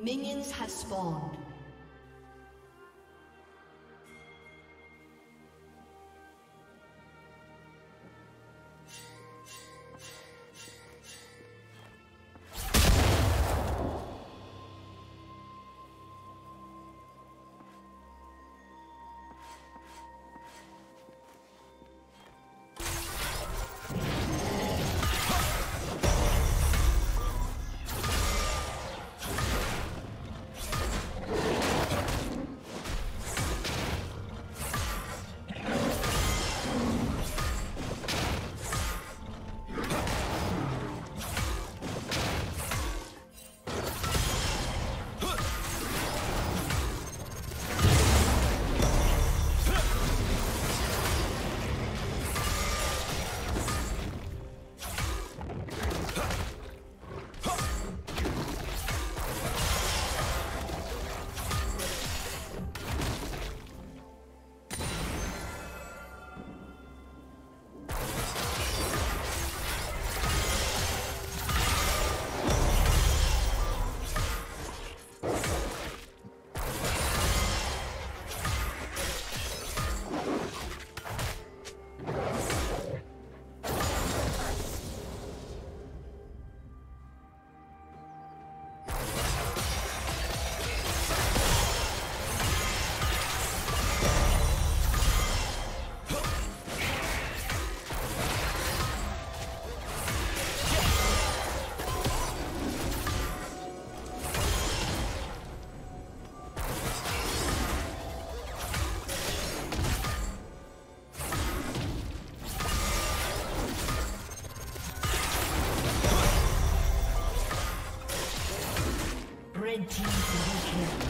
Minions have spawned. Red team double kill.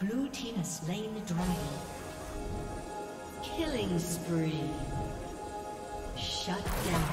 Blue team has slain the dragon. Killing spree. Shut down.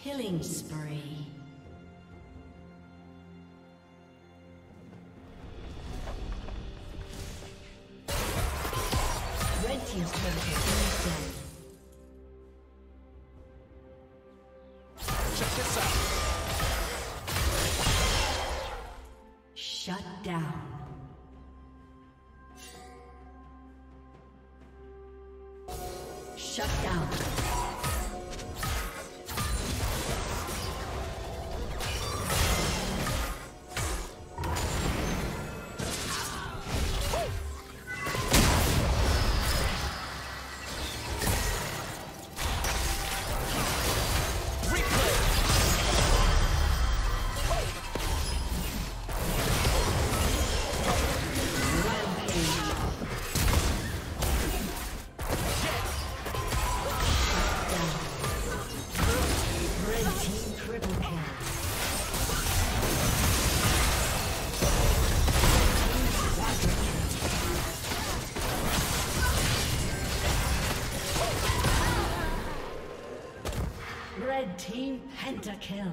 Killing spree. Red team's turret has been destroyed. Team Pentakill.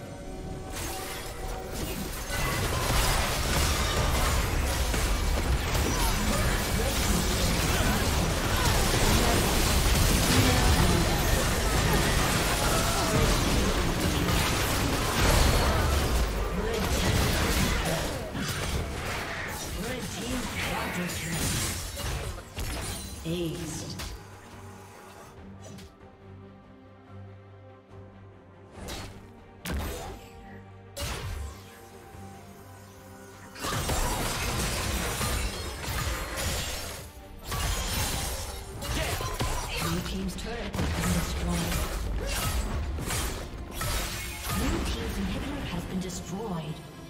Has been destroyed.